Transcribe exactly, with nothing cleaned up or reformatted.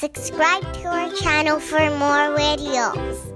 Subscribe to our channel for more videos.